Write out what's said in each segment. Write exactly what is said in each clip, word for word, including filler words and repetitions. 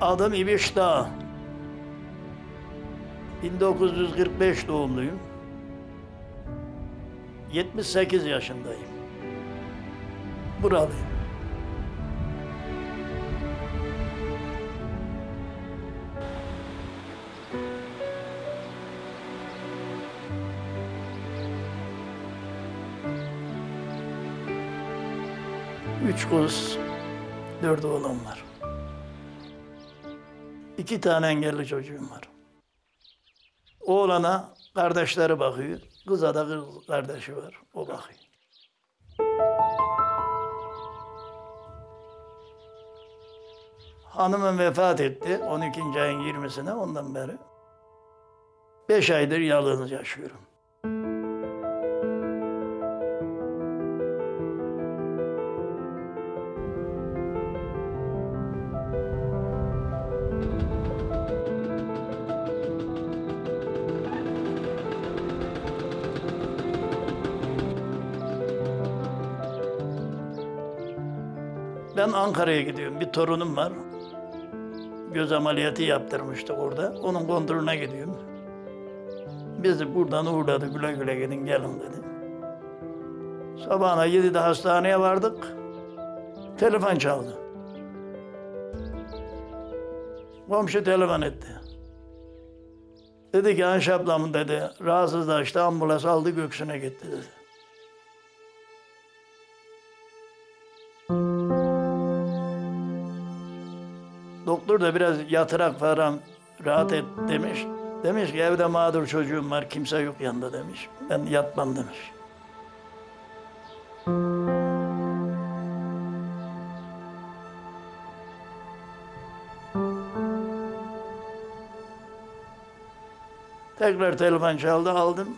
Adım İbiş Dağ. bin dokuz yüz kırk beş doğumluyum. yetmiş sekiz yaşındayım. Buralıyım. Üç kız, dört oğlan var. İki tane engelli çocuğum var. Oğlana kardeşleri bakıyor, kıza da kız kardeşi var, o bakıyor. Hanımım vefat etti on ikinci ayın yirmisine, ondan beri beş aydır yalnız yaşıyorum. Ben Ankara'ya gidiyorum. Bir torunum var. Göz ameliyatı yaptırmıştık orada. Onun kontrolüne gidiyorum. Bizi buradan uğurladı. Güle güle gidin, gelin dedi. Sabahına yedide hastaneye vardık. Telefon çaldı. Komşu telefon etti. Dedi ki Ayşe ablamın dedi, rahatsızlaştı, ambulans aldı Göksu'na gitti dedi. Doktor da biraz yatırak falan rahat et demiş. Demiş ki evde mağdur çocuğum var, kimse yok yanında demiş. Ben yatmam demiş. Tekrar telefon çaldı, aldım.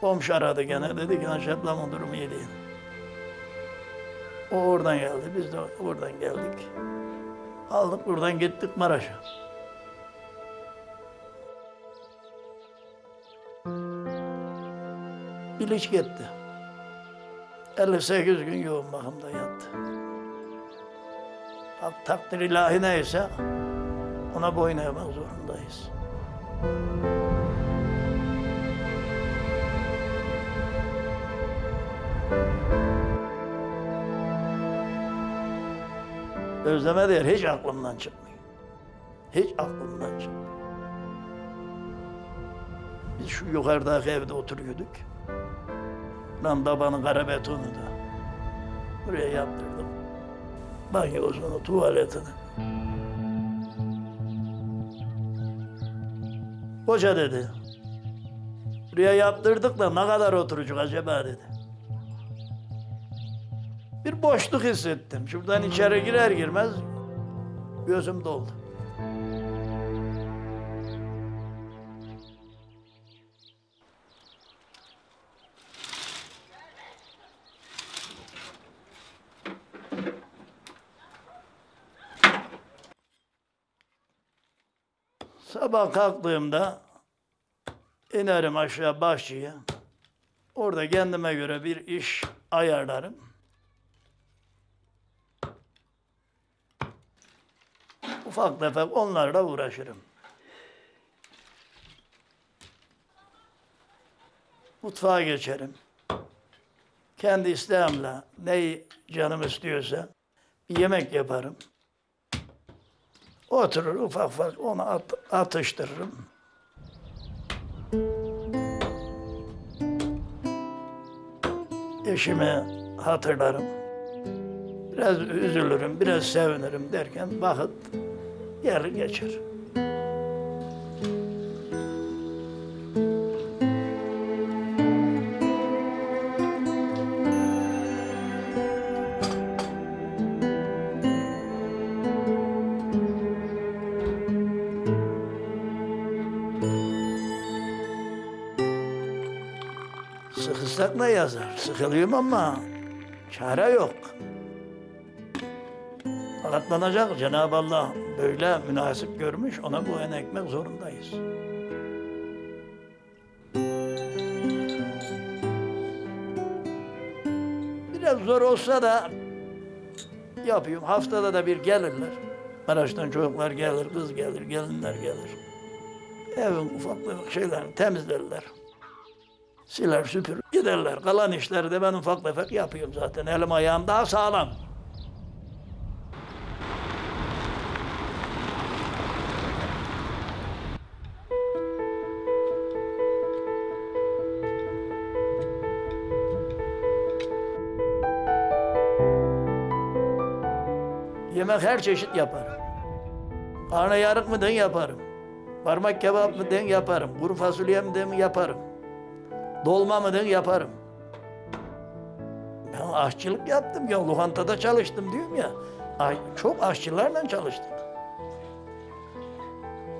Komşu aradı gene, dedi ki Ayşe ablamın durumu iyi değil. O oradan geldi, biz de oradan geldik. Aldık buradan gittik Maraş'a. Bilic gitti. elli sekiz gün yoğun bakımda yattı. Bak, takdir ilahi neyse ona boyun eğmek zorundayız. Özleme değil, hiç aklımdan çıkmıyor. Hiç aklımdan çıkmıyor. Biz şu yukarıdaki evde oturuyorduk. Lan dabanın kara betonu da buraya yaptırdım. Banyosunu, tuvaletini. Hoca dedi, buraya yaptırdık da ne kadar oturucuk acaba dedi. Bir boşluk hissettim. Şuradan içeri girer girmez gözüm doldu. Sabah kalktığımda inerim aşağı bahçeye. Orada kendime göre bir iş ayarlarım. Ufak tefek onlarla uğraşırım. Mutfağa geçerim. Kendi isteğimle neyi canım istiyorsa bir yemek yaparım. Oturur ufak ufak onu at atıştırırım. Eşimi hatırlarım. Biraz üzülürüm, biraz sevinirim derken vakit yarın geçer. Sıkılsak ne yazar? Sıkılıyorum ama çare yok. Katlanacak, Cenab-ı Allah böyle münasip görmüş, ona boyun eğmek zorundayız. Biraz zor olsa da yapıyorum, haftada da bir gelirler. Maraş'tan çocuklar gelir, kız gelir, gelinler gelir. Evin ufak şeylerini temizlerler. Siler, süpür, giderler. Kalan işleri de ben ufak tefek yapıyorum zaten. Elim ayağım daha sağlam. Yemek her çeşit yaparım. Karna yarık mı den yaparım. Parmak kebap mı den yaparım. Kuru fasulye mi den yaparım. Dolma mı den yaparım. Ben aşçılık yaptım ya, lokantada çalıştım diyorum ya. Çok aşçılarla çalıştık.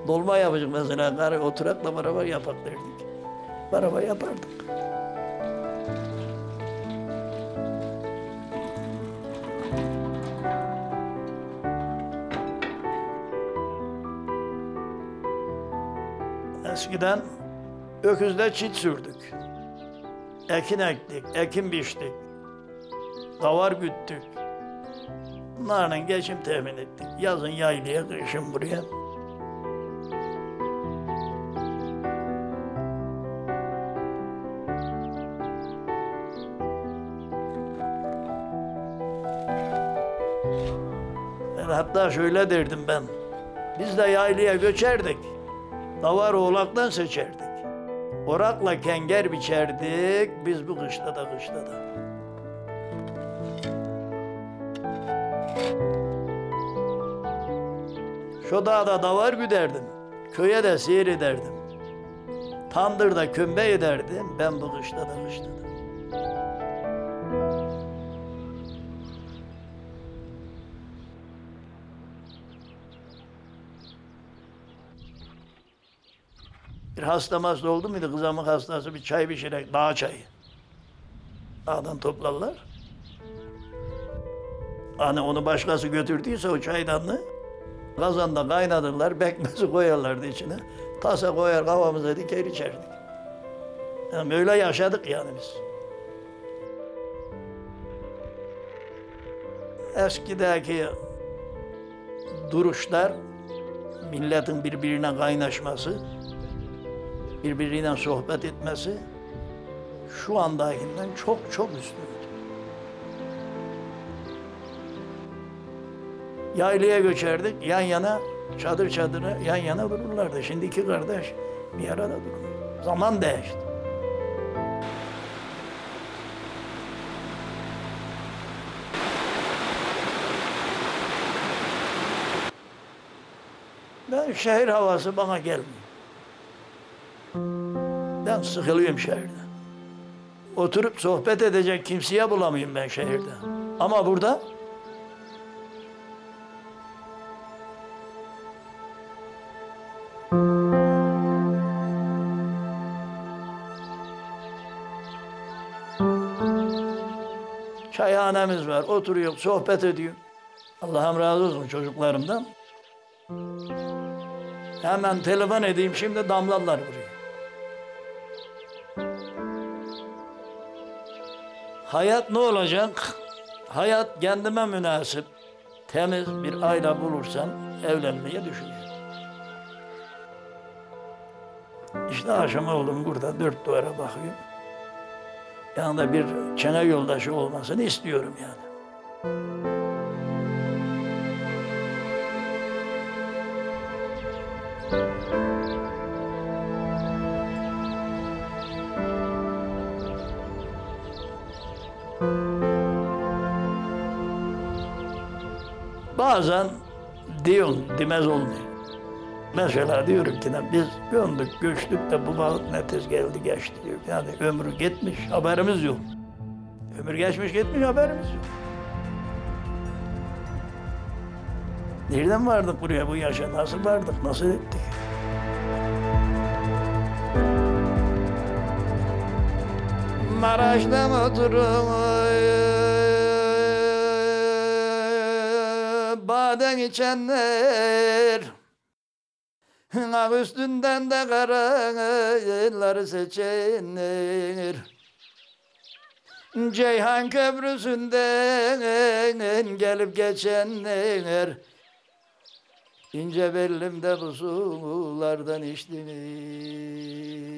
Dolma yapacak mesela, karı oturakla beraber yapak derdik. Beraber yapardık. Eskiden öküzle çit sürdük, ekin ektik, ekin biçtik, davar güttük. Bunlarla geçim temin ettik. Yazın yaylaya, kışın buraya. Yani hatta şöyle derdim ben, biz de yaylaya göçerdik. Davar oğlaktan seçerdik. Orakla kenger biçerdik, biz bu kışta da kışta da. Şu dağda davar güderdim, köye de seyir ederdim. Tandırda kümbe ederdim, ben bu kışta da kışta da. Bir hasta masla oldu muydu, kızamık hastası, bir çay pişirerek, dağ çayı. Dağdan toplarlar. Hani onu başkası götürdüyse o çaydanlığı, kazanda kaynatırlar, bekmezi koyarlardı içine. Tasa koyar, kafamıza diker içerdik. Yani böyle yaşadık yani biz. Eskideki duruşlar, milletin birbirine kaynaşması, birbiriyle sohbet etmesi şu andakinden çok çok üstündü. Yaylaya göçerdik, yan yana, çadır çadıra yan yana dururlardı. Şimdi iki kardeş bir arada durur. Zaman değişti. Ben şehir havası bana gelmiyor. Ben sıkılıyorum şehirde. Oturup sohbet edecek kimseye bulamıyorum ben şehirde. Ama burada çayhanemiz var. Oturuyor, sohbet ediyor. Allah'ım razı olsun çocuklarımdan. Hemen telefon edeyim, şimdi damlarlar buraya. Hayat ne olacak? Hayat kendime münasip, temiz bir aile bulursam evlenmeyi düşünüyorum. İşte akşam oğlum burada dört duvara bakıyor. Yanında bir çene yoldaşı olmasını istiyorum yani. Bazen diyorum, demez olmuyor. Mesela diyorum ki biz gömdük, göçtük de bu balık ne tez geldi geçti diyor. Yani ömrü gitmiş, haberimiz yok. Ömür geçmiş gitmiş, haberimiz yok. Nereden vardık buraya, bu yaşa nasıl vardık, nasıl ettik? Maraş'ta mı oturup baden içenler, ağ üstünden de karayları seçenler, Ceyhan Köprüsü'nden gelip geçenler, İnce bellimde bu sulardan içtim.